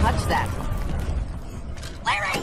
touch that. Larry!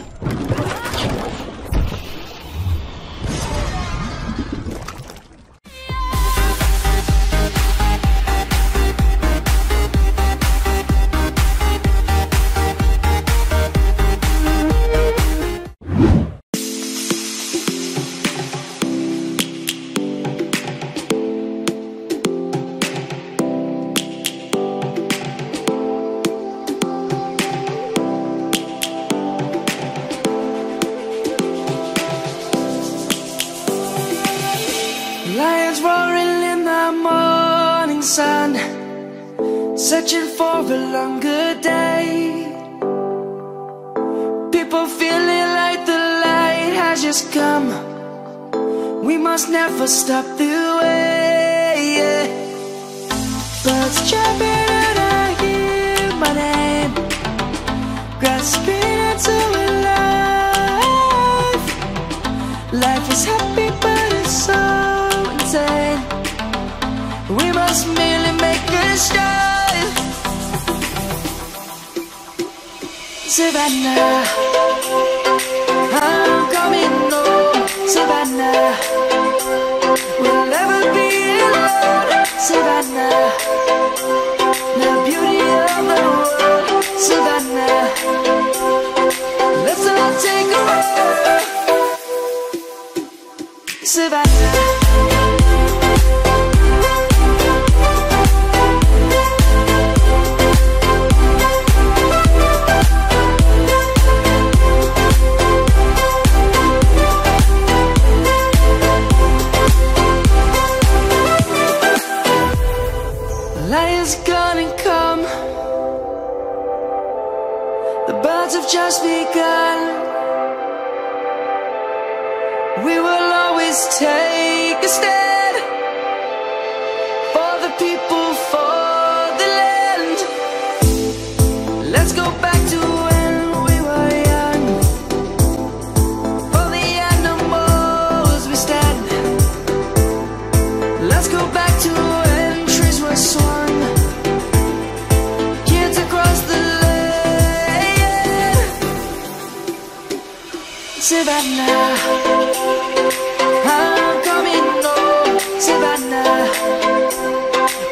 Lions roaring in the morning sun, searching for a longer day. People feeling like the light has just come. We must never stop the way, yeah. Birds chirping and I hear my name, grasping into a life. Life is happy but it's so, we must merely make a start. Savannah, I'm coming home. Savannah, we'll never be alone. Savannah, the beauty of the world. Savannah, let's all take a ride. Savannah. Light is gonna come, the birds have just begun. We will always take a stand for the people, for the land. Let's go back to when we were young, for the animals we stand. Let's go back to when trees were swung. Savannah, I'm coming home. Savannah,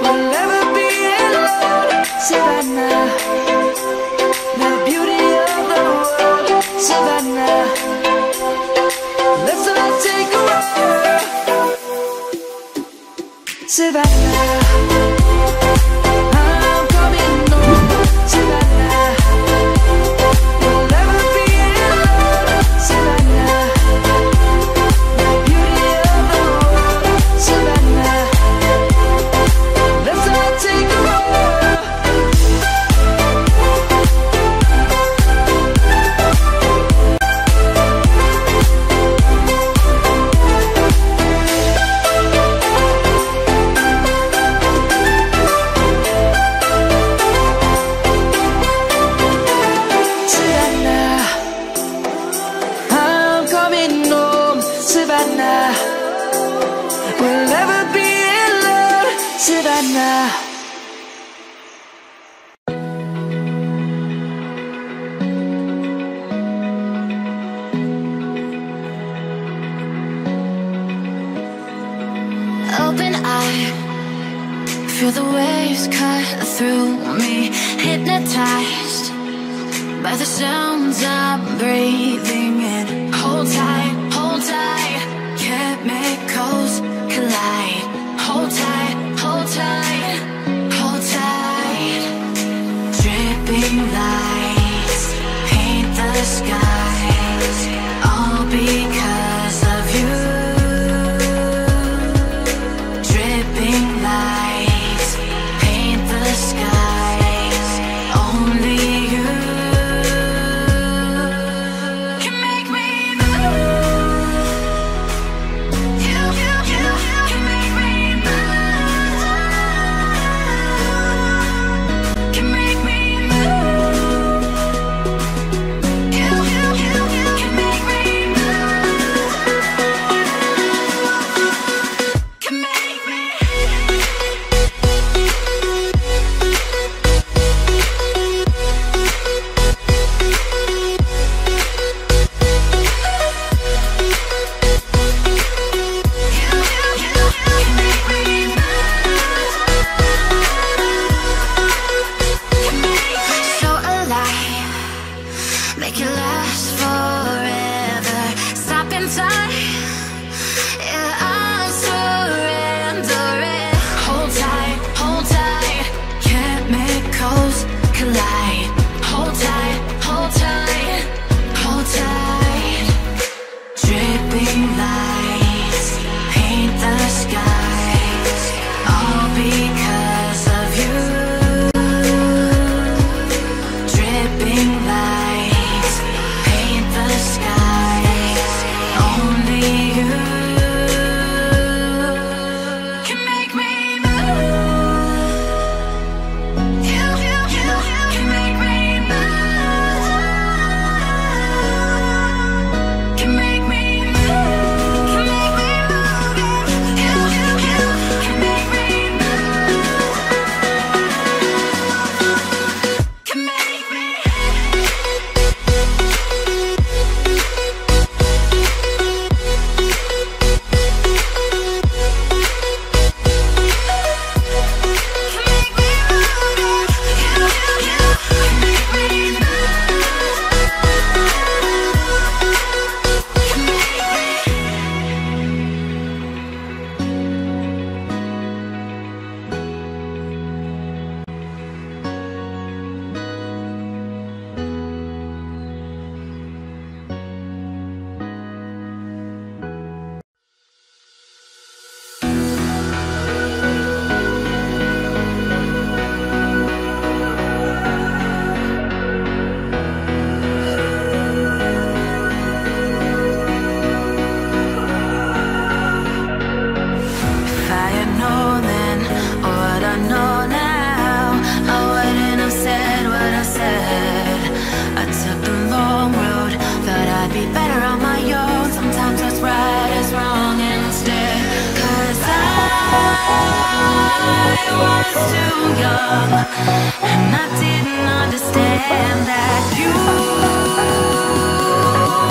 we'll never be alone. Savannah, the beauty of the world. Savannah, let's all take a ride. Savannah. Savannah, we'll never be alone. Savannah. Open eye, feel the waves cut through me. Hypnotized by the sounds I'm breathing in. Hold tight. Only you can make me move. was too young, and I didn't understand that you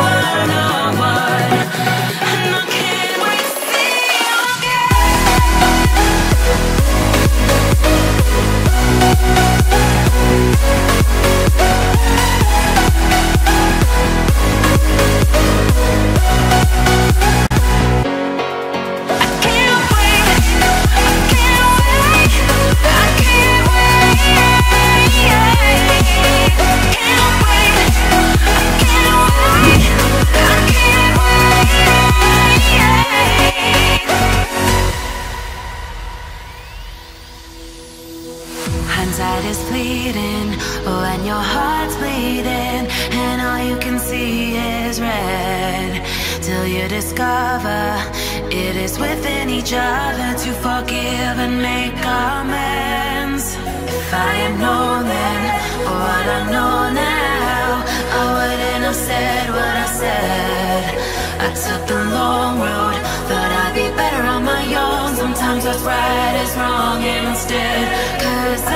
were no one, and I can't wait to see you again. Hindsight is fleeting when your heart's bleeding, and all you can see is red, till you discover it is within each other to forgive and make amends. If I had known then what I know now, I wouldn't have said what I said. I took the long road, thought I'd be better on my own. Sometimes what's right is wrong instead, 'cause I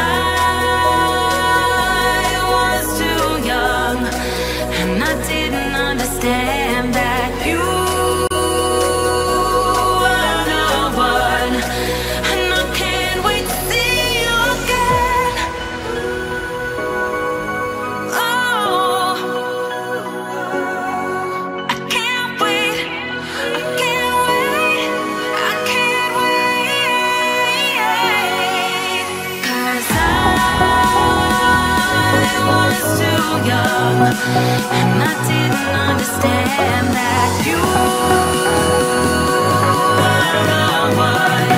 was too young, and I didn't understand that you. And I didn't understand that you were the one,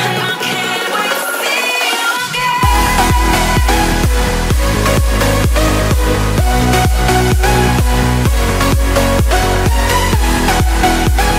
and I can't wait to see you again. I can't wait, I can't wait, I can't wait.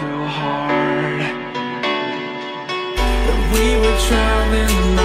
Too hard that we were traveling.